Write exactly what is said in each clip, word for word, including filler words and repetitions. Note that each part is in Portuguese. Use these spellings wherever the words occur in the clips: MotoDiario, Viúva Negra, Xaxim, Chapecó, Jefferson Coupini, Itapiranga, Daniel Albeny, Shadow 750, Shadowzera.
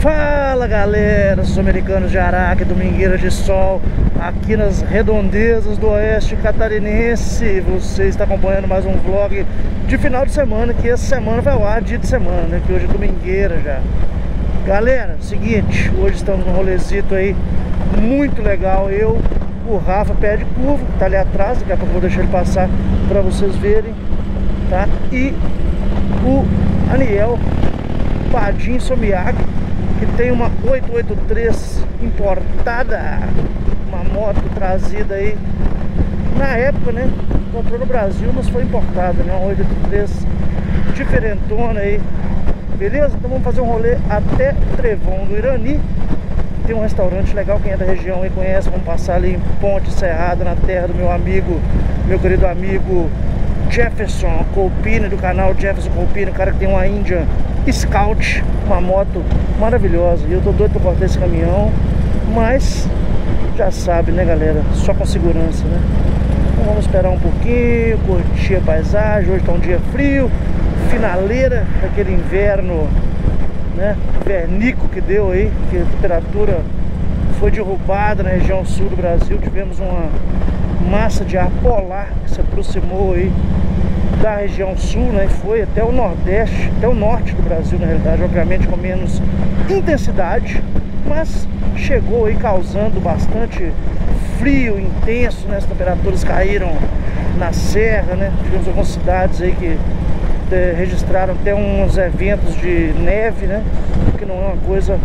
Fala galera, sul-americanos de Araque, domingueiras de sol, aqui nas redondezas do oeste catarinense. Você está acompanhando mais um vlog de final de semana, que essa semana vai ao ar dia de semana, né? Que hoje é domingueira já. Galera, seguinte, hoje estamos num rolezito aí muito legal. Eu, o Rafa, pé de curva, que tá ali atrás, daqui a pouco eu vou deixar ele passar para vocês verem, tá? E o Daniel Albeny que tem uma oito oito três importada, uma moto trazida aí, na época, né, comprou no Brasil, mas foi importada, né, uma oito oito três diferentona aí, beleza? Então vamos fazer um rolê até Trevão do Irani, tem um restaurante legal, quem é da região aí conhece, vamos passar ali em Ponte Serrada, na terra do meu amigo, meu querido amigo Jefferson Coupini, do canal Jefferson Coupini, o cara que tem uma Indian Scout, uma moto maravilhosa. E eu tô doido pra cortar esse caminhão, mas já sabe, né galera, só com segurança, né? Então vamos esperar um pouquinho, curtir a paisagem. Hoje tá um dia frio, finaleira daquele inverno, né, vernico que deu aí, que a temperatura foi derrubada na região sul do Brasil. Tivemos uma massa de ar polar que se aproximou aí da região sul, né, foi até o nordeste, até o norte do Brasil, na realidade, obviamente com menos intensidade, mas chegou aí causando bastante frio intenso, né, as temperaturas caíram na serra, né, tivemos algumas cidades aí que é, registraram até uns eventos de neve, né, que não é uma coisa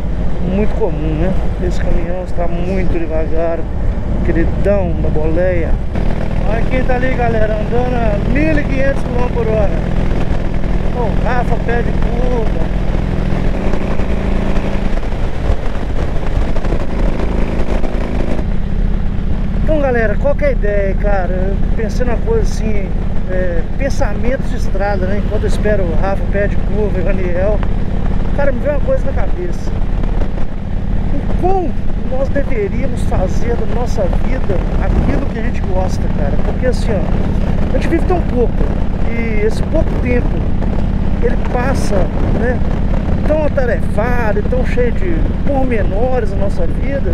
muito comum, né. Esse caminhão está muito devagar, queridão da boleia. Olha quem tá ali, galera, andando a mil e quinhentos quilômetros por hora. O Rafa pé de curva. Então, galera, qual que é a ideia, cara? Eu pensei numa coisa assim, é, pensamentos de estrada, né? Enquanto eu espero o Rafa pé de curva e o Daniel, cara, me veio uma coisa na cabeça. O quão nós deveríamos fazer da nossa vida aquilo que a gente gosta, cara, porque assim, ó, a gente vive tão pouco e esse pouco tempo ele passa, né, tão atarefado e tão cheio de pormenores na nossa vida,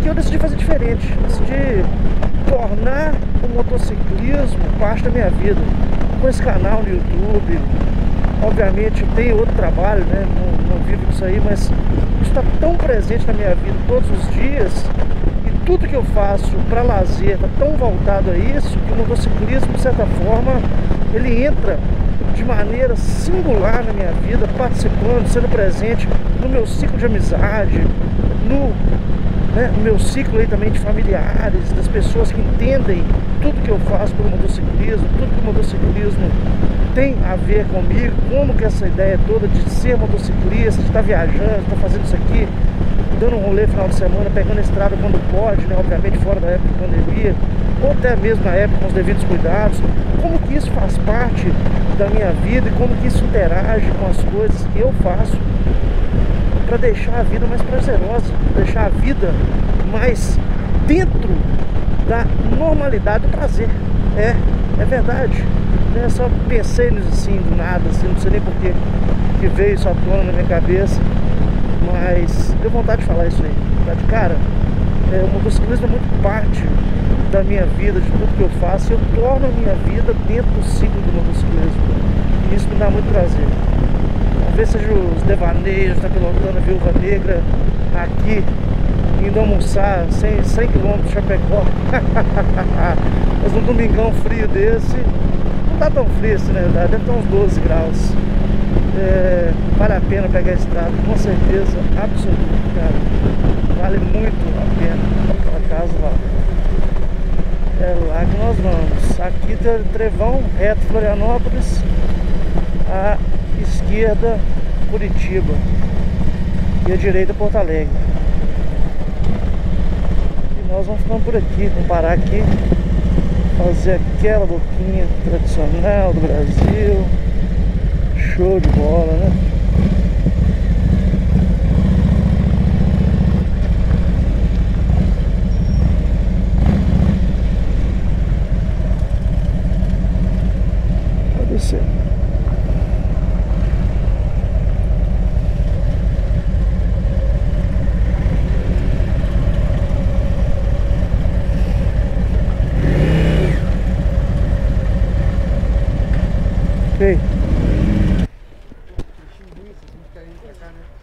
que eu decidi fazer diferente, decidi tornar o motociclismo parte da minha vida, com esse canal no YouTube. Obviamente tem outro trabalho, né, não, não vivo disso aí, mas está tão presente na minha vida todos os dias, e tudo que eu faço para lazer está tão voltado a isso, que o motociclismo, de certa forma, ele entra de maneira singular na minha vida, participando, sendo presente no meu ciclo de amizade, no, né, no meu ciclo aí também de familiares, das pessoas que entendem tudo que eu faço pelo motociclismo, tudo que o motociclismo tem a ver comigo, como que essa ideia toda de ser motociclista, de estar viajando, de estar fazendo isso aqui, dando um rolê final de semana, pegando a estrada quando pode, né, obviamente fora da época de pandemia, ou até mesmo na época com os devidos cuidados, como que isso faz parte da minha vida e como que isso interage com as coisas que eu faço para deixar a vida mais prazerosa, deixar a vida mais dentro da normalidade do prazer. É, é verdade. Eu só pensei nisso assim, do nada, assim, não sei nem porquê que veio isso à tona na minha cabeça, mas deu vontade de falar isso aí. Vontade, cara, é, o motociclismo é muito parte da minha vida, de tudo que eu faço, eu torno a minha vida dentro do ciclo do motociclismo, e isso me dá muito prazer. Talvez seja os devaneios, tá pilotando a Viúva Negra aqui, indo almoçar cem quilômetros de Chapecó, mas num domingão frio desse, não tá tão frio assim, na verdade, deve estar uns doze graus. É, vale a pena pegar a estrada, com certeza, absoluta, cara. Vale muito a pena, por acaso lá. É lá que nós vamos. Aqui tem Trevão, reto Florianópolis, à esquerda Curitiba e à direita Porto Alegre. E nós vamos ficando por aqui, vamos parar aqui, fazer aquela boquinha tradicional do Brasil. Show de bola, né? Pode ser.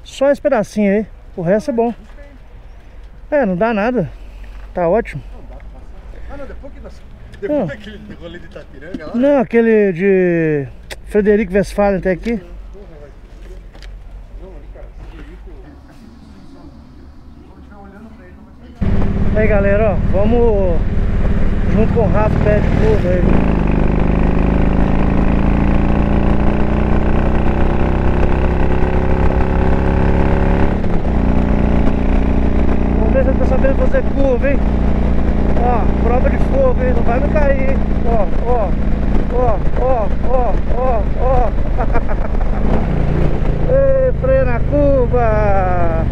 Só esse pedacinho aí. O resto é bom. É, não dá nada. Tá ótimo. Ah, não, depois que nós... Depois daquele rolê de Itapiranga lá? Não, aquele de Frederico Westphalen até aqui. Aí galera, ó, vamos junto com o Rafa, pé de curva aí. Vamos ver se eu tô sabendo fazer curva, hein? Ó, prova de fogo, hein? Não vai me cair, hein? Ó, ó, ó, ó, ó, ó, ó. Ei, freio na curva!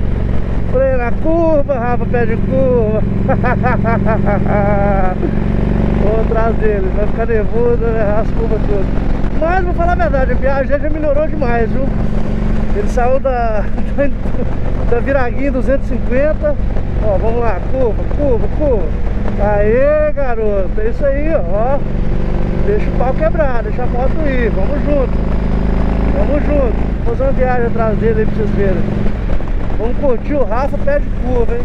Freio na curva, Rafa, pé de curva. Vou atrás dele, vai ficar nervoso, né? As curvas todas. Mas vou falar a verdade, a viagem já melhorou demais, viu? Ele saiu da, da viraguinha duzentos e cinquenta. Ó, vamos lá, curva, curva, curva. Aê, garoto, é isso aí, ó. Deixa o pau quebrar, deixa a moto ir, vamos junto. Vamos junto, vou fazer uma viagem atrás dele aí pra vocês verem. Vamos curtir o Rafa pé de curva, hein?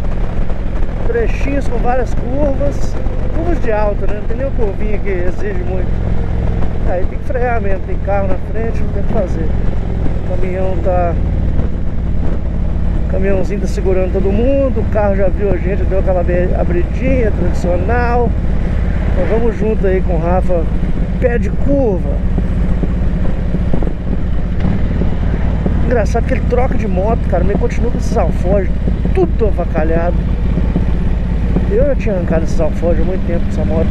Trechinhos com várias curvas. Curvas de alta, né? Não tem nenhuma curvinha que exige muito. Aí tem que frear mesmo, tem carro na frente, não tem o que fazer. O caminhão tá... O caminhãozinho tá segurando todo mundo. O carro já viu a gente, deu aquela abridinha tradicional. Então vamos junto aí com o Rafa pé de curva. Engraçado que ele troca de moto, cara, mas continua com esses alforjes, tudo avacalhado. Eu já tinha arrancado esses alforjes há muito tempo com essa moto.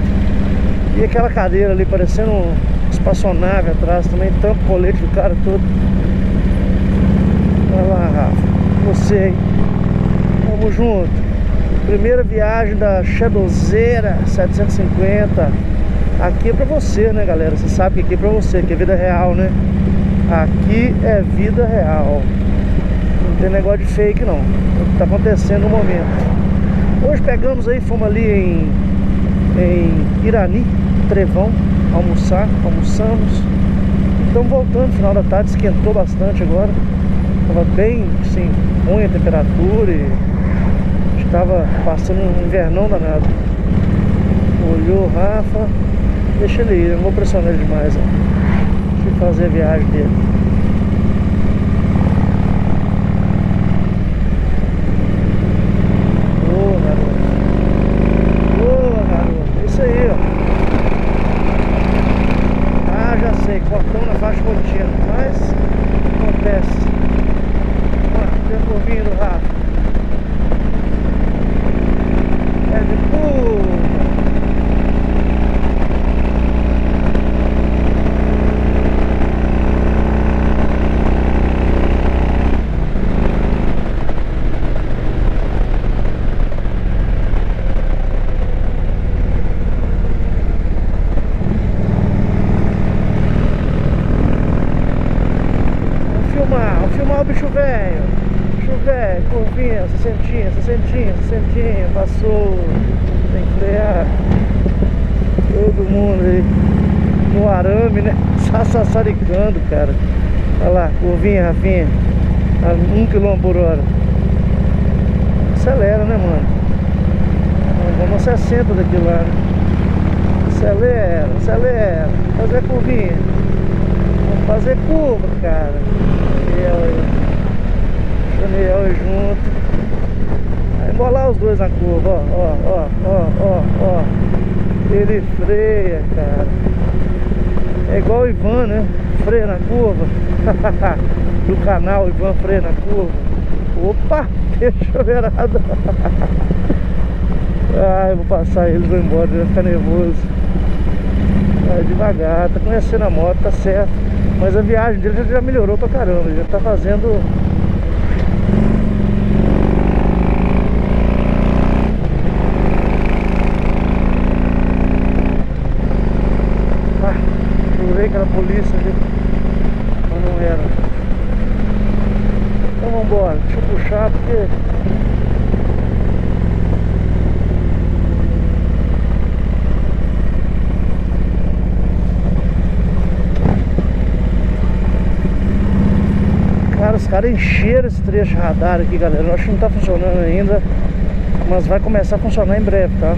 E aquela cadeira ali, parecendo um espaçonave atrás também, tampa o colete do cara todo. Olha lá, Rafa, você, hein? Vamos junto. Primeira viagem da Shadowzera setecentos e cinquenta. Aqui é pra você, né, galera? Você sabe que aqui é pra você, que é vida real, né? Aqui é vida real. Não tem negócio de fake não. É o que tá acontecendo no momento. Hoje pegamos aí, fomos ali em, em Irani, Trevão, almoçar, almoçamos. Estamos voltando, final da tarde, esquentou bastante agora. Tava bem, assim, ruim a temperatura e estava passando um invernão danado. Olhou o Rafa, deixa ele ir, eu não vou pressionar ele demais, ó. Fazer a viagem dele. Boa, garoto. Boa, garoto. É isso aí, ó. Ah, já sei. Cortão na faixa contínua. Mas acontece. Ó, tem a curvinha do rato. É de pulo. Sessentinha, sessentinha, sessentinha, passou, tem que frear. Todo mundo aí no arame, né? Sassaricando, cara. Olha lá, curvinha, Rafinha, a um quilômetro por hora. Acelera, né, mano? Vamos a sessenta daqui lá, né? Acelera, acelera. Fazer curvinha. Vamos fazer curva, cara. Daniel aí junto. Bolar os dois na curva, ó, ó, ó, ó, ó, ó. Ele freia, cara. É igual o Ivan, né? Freia na curva. Do canal Ivan Freia na Curva. Opa, deixa eu ver nada. Ai, vou passar ele, vou embora, ele vai ficar nervoso. Vai devagar, tá conhecendo a moto, tá certo. Mas a viagem dele já melhorou pra caramba, ele já tá fazendo... Aquela polícia ali, mas não era. Então vamos embora, deixa eu puxar porque cara, os caras encheram esse trecho radar aqui, galera. Eu acho que não tá funcionando ainda, mas vai começar a funcionar em breve, tá?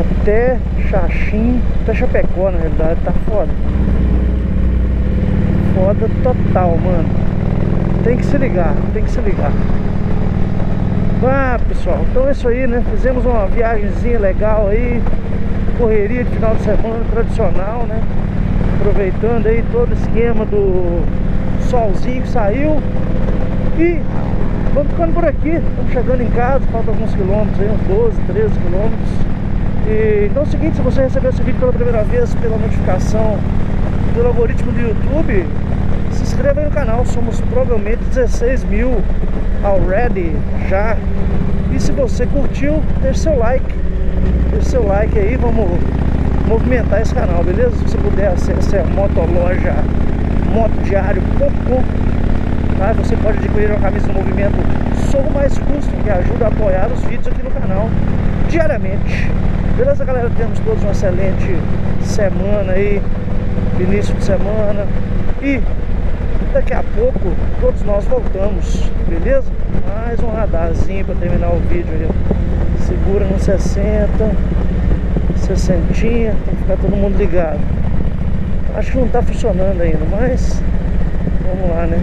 Até Xaxim, até Chapecó, na realidade, tá foda. Foda total, mano. Tem que se ligar, tem que se ligar. Ah, pessoal, então é isso aí, né? Fizemos uma viagemzinha legal aí, correria de final de semana tradicional, né? Aproveitando aí todo o esquema do solzinho que saiu. E vamos ficando por aqui, estamos chegando em casa, faltam alguns quilômetros aí, uns doze, treze quilômetros. E então é o seguinte, se você recebeu esse vídeo pela primeira vez, pela notificação do algoritmo do YouTube, se inscreva aí no canal, somos provavelmente dezesseis mil already já. E se você curtiu, deixe seu like, deixe seu like aí, vamos movimentar esse canal, beleza? Se você puder, acesse a motoloja moto diário ponto com, tá? Você pode adquirir uma camisa do movimento S O U mais Custom, que ajuda a apoiar os vídeos aqui no canal diariamente. Beleza, galera? Temos todos uma excelente semana aí, início de semana. E daqui a pouco todos nós voltamos, beleza? Mais um radarzinho para terminar o vídeo aí. Segura no sessenta, sessenta, tem que ficar todo mundo ligado. Acho que não tá funcionando ainda, mas vamos lá, né?